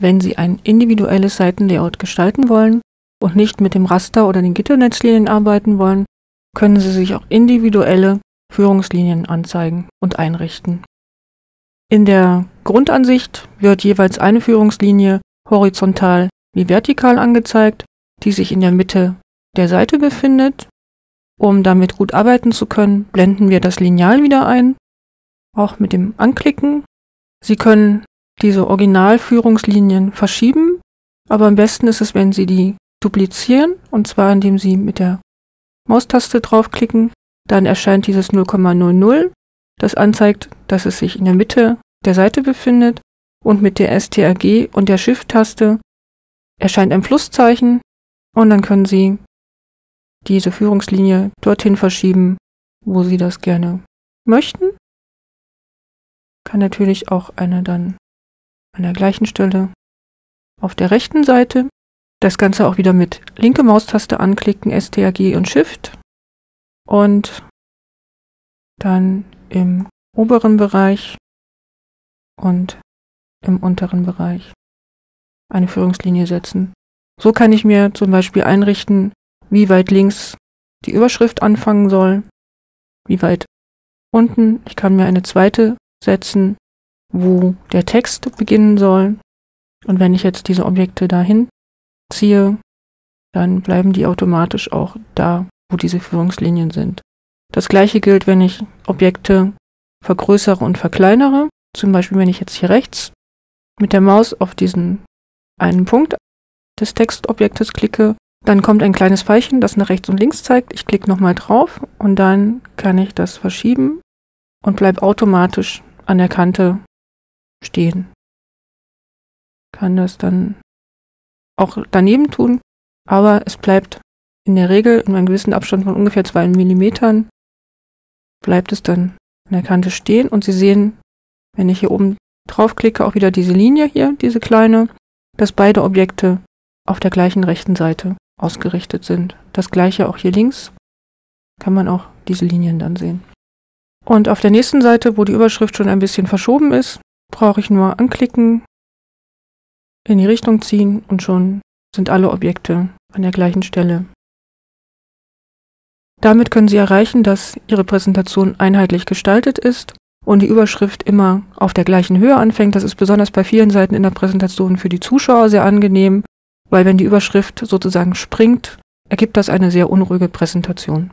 wenn Sie ein individuelles Seitenlayout gestalten wollen und nicht mit dem Raster oder den Gitternetzlinien arbeiten wollen, können Sie sich auch individuelle Führungslinien anzeigen und einrichten. In der Grundansicht wird jeweils eine Führungslinie horizontal wie vertikal angezeigt, die sich in der Mitte der Seite befindet. Um damit gut arbeiten zu können, blenden wir das Lineal wieder ein, auch mit dem Anklicken. Sie können diese Originalführungslinien verschieben, aber am besten ist es, wenn Sie die duplizieren, und zwar indem Sie mit der Maustaste draufklicken, dann erscheint dieses 0,00, das anzeigt, dass es sich in der Mitte der Seite befindet, und mit der STRG und der Shift-Taste erscheint ein Pluszeichen und dann können Sie diese Führungslinie dorthin verschieben, wo Sie das gerne möchten. Kann natürlich auch eine dann an der gleichen Stelle auf der rechten Seite. Das Ganze auch wieder mit linke Maustaste anklicken, STRG und Shift. Und dann im oberen Bereich und im unteren Bereich eine Führungslinie setzen. So kann ich mir zum Beispiel einrichten, wie weit links die Überschrift anfangen soll, wie weit unten. Ich kann mir eine zweite setzen, wo der Text beginnen soll. Und wenn ich jetzt diese Objekte dahin ziehe, dann bleiben die automatisch auch da, wo diese Führungslinien sind. Das gleiche gilt, wenn ich Objekte vergrößere und verkleinere. Zum Beispiel, wenn ich jetzt hier rechts mit der Maus auf diesen einen Punkt des Textobjektes klicke, dann kommt ein kleines Pfeilchen, das nach rechts und links zeigt. Ich klicke nochmal drauf und dann kann ich das verschieben und bleibe automatisch an der Kante stehen. Ich kann das dann auch daneben tun, aber es bleibt in der Regel in einem gewissen Abstand von ungefähr 2 mm bleibt es dann an der Kante stehen und Sie sehen, wenn ich hier oben drauf klicke, auch wieder diese Linie hier, diese kleine, dass beide Objekte auf der gleichen rechten Seite ausgerichtet sind. Das gleiche auch hier links, kann man auch diese Linien dann sehen. Und auf der nächsten Seite, wo die Überschrift schon ein bisschen verschoben ist, brauche ich nur anklicken, in die Richtung ziehen und schon sind alle Objekte an der gleichen Stelle. Damit können Sie erreichen, dass Ihre Präsentation einheitlich gestaltet ist und die Überschrift immer auf der gleichen Höhe anfängt. Das ist besonders bei vielen Seiten in der Präsentation für die Zuschauer sehr angenehm, weil wenn die Überschrift sozusagen springt, ergibt das eine sehr unruhige Präsentation.